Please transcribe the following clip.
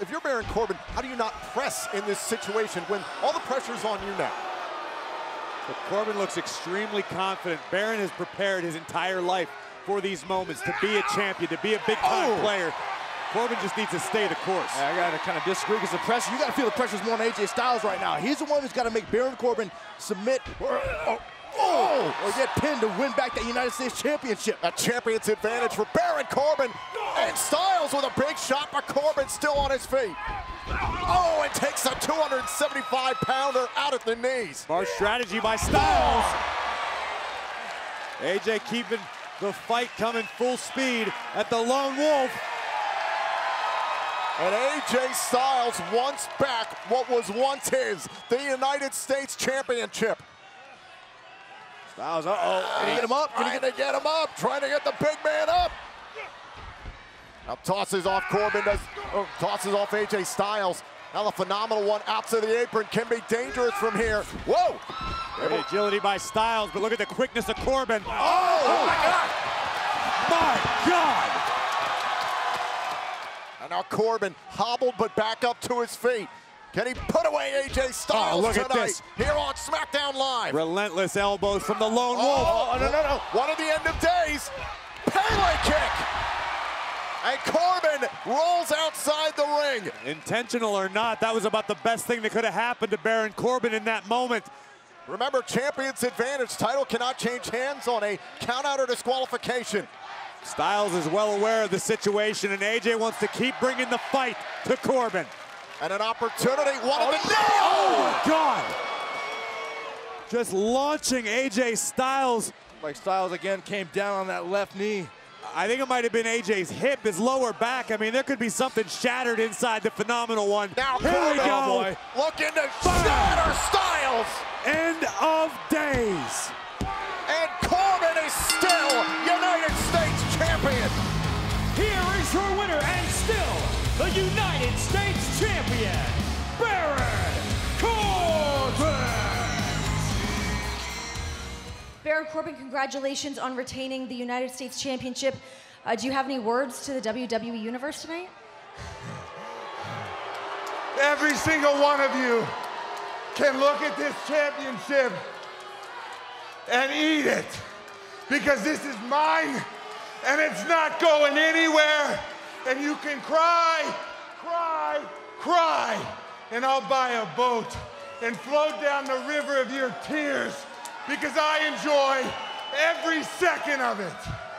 If you're Baron Corbin, how do you not press in this situation when all the pressure's on you now? But Corbin looks extremely confident. Baron has prepared his entire life for these moments, to be a champion, to be a big-time player. Corbin just needs to stay the course. I got to kind of disagree because the pressure, you got to feel the pressure's more on AJ Styles right now. He's the one who's got to make Baron Corbin submit or get pinned to win back that United States Championship. A champion's advantage for Baron Corbin. And Styles with a big shot, but Corbin still on his feet. Oh, it takes a 275-pounder out at the knees. Smart strategy by Styles. AJ keeping the fight coming full speed at the Lone Wolf. And AJ Styles wants back what was once his, the United States Championship. Styles, can he get him up? Can he get him up? Trying to get the big man up. Now tosses off Corbin, tosses off AJ Styles. Now the Phenomenal One out to the apron, can be dangerous from here. Whoa! Great agility by Styles, but look at the quickness of Corbin. Oh my God! My God! And now Corbin hobbled, but back up to his feet. Can he put away AJ Styles tonight here on SmackDown Live? Relentless elbows from the Lone Wolf. One of the End of Days. Pele kick! And Corbin rolls outside the ring. Intentional or not, that was about the best thing that could have happened to Baron Corbin in that moment. Remember, champion's advantage. Title cannot change hands on a countout or disqualification. Styles is well aware of the situation, and AJ wants to keep bringing the fight to Corbin. And an opportunity, oh my God! Just launching AJ Styles. Like Styles again came down on that left knee. I think it might have been AJ's hip, his lower back. I mean, there could be something shattered inside the Phenomenal One. Now here we go. Looking to shatter Styles. End of Days. And Corbin is still United States Champion. Here is your winner and still the United States Champion, Baron Corbin. Baron Corbin, congratulations on retaining the United States Championship. Do you have any words to the WWE Universe tonight? Every single one of you can look at this championship and eat it, because this is mine and it's not going anywhere, and you can cry, cry, cry, and I'll buy a boat and float down the river of your tears, because I enjoy every second of it.